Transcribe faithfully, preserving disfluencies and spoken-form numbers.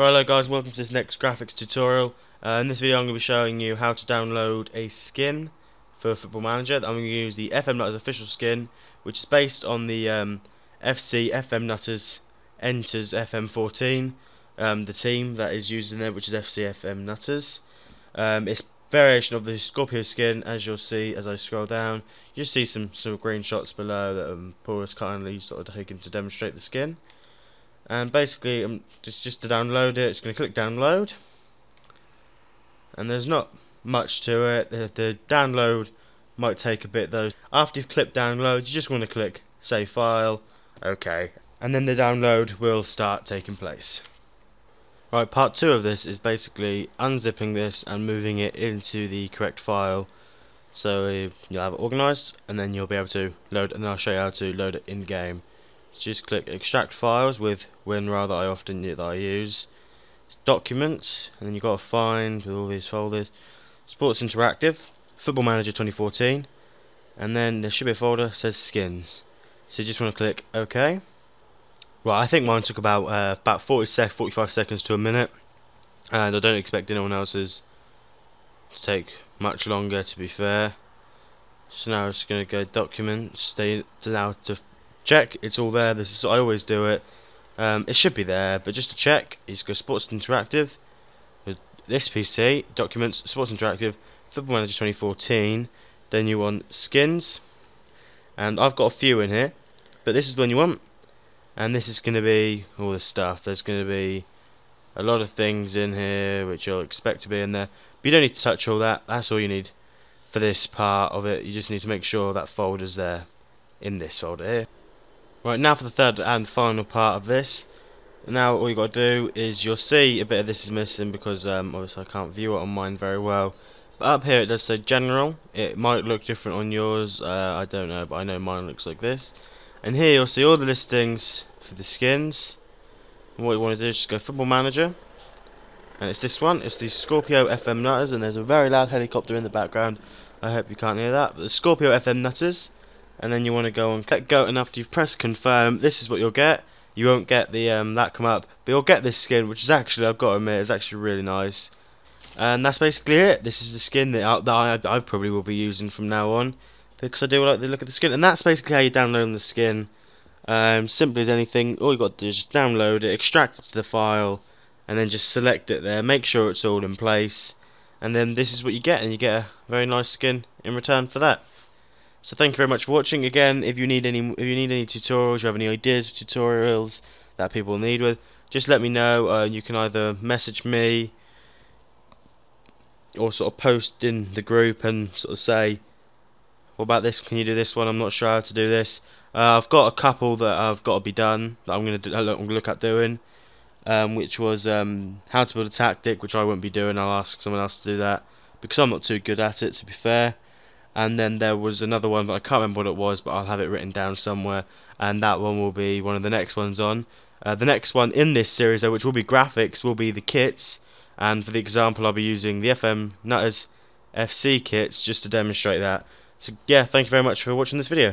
Right, hello guys, welcome to this next graphics tutorial. Uh, in this video I'm going to be showing you how to download a skin for Football Manager. I'm going to use the F M Nutters official skin, which is based on the um, F C F M Nutters enters F M fourteen, um, the team that is used in there, which is F C F M Nutters. Um, it's variation of the Scorpio skin, as you'll see as I scroll down. You'll see some sort of screenshots below that um, Paul has kindly sort of taken to demonstrate the skin. And basically, um, just just to download it, it's going to click download. And there's not much to it. The, the download might take a bit though. After you've clicked download, you just want to click save file. Okay, and then the download will start taking place. Right, part two of this is basically unzipping this and moving it into the correct file, so you'll have it organised, and then you'll be able to load. And I'll show you how to load it in game. Just click extract files with WinRAR that I often that I use. Documents, and then you've got to find with all these folders. Sports Interactive, Football Manager twenty fourteen, and then there should be a folder that says skins. So you just want to click OK. Right, I think mine took about uh, about forty sec, forty-five seconds to a minute, and I don't expect anyone else's to take much longer, to be fair. So now it's going to go documents. Stay to now to check it's all there. This is I always do it. Um, it should be there, but just to check, you just go Sports Interactive with this P C documents, Sports Interactive, Football Manager twenty fourteen. Then you want skins, and I've got a few in here, but this is the one you want. And this is going to be all the stuff. There's going to be a lot of things in here which you'll expect to be in there, but you don't need to touch all that. That's all you need for this part of it. You just need to make sure that folder's there in this folder here. Right, now for the third and final part of this. Now all you got to do is, you'll see a bit of this is missing because um, obviously I can't view it on mine very well, but up here it does say general. It might look different on yours, uh, I don't know, but I know mine looks like this. And here you'll see all the listings for the skins. And what you want to do is just go Football Manager. And it's this one, it's the Scorpio F M Nutters, and there's a very loud helicopter in the background. I hope you can't hear that. But the Scorpio F M Nutters. And then you want to go and click go, and after you've pressed confirm, this is what you'll get. You won't get the um, that come up, but you'll get this skin, which is actually, I've got to admit, it's actually really nice. And that's basically it. This is the skin that I, that I, I probably will be using from now on, because I do like the look of the skin. And that's basically how you download the skin. Um, simple as anything. All you got to do is just download it, extract it to the file, and then just select it there. Make sure it's all in place, and then this is what you get, and you get a very nice skin in return for that. So thank you very much for watching. Again, if you need any, if you need any tutorials, you have any ideas for tutorials that people need with, just let me know. Uh, you can either message me or sort of post in the group and sort of say, what about this? Can you do this one? I'm not sure how to do this. Uh, I've got a couple that I've got to be done that I'm going to look at doing, um, which was um, how to build a tactic, which I won't be doing. I'll ask someone else to do that because I'm not too good at it, to be fair. And then there was another one, but I can't remember what it was, but I'll have it written down somewhere, and that one will be one of the next ones on. Uh, the next one in this series, though, which will be graphics, will be the kits, and for the example I'll be using the F M Nutters F C kits just to demonstrate that. So yeah, thank you very much for watching this video.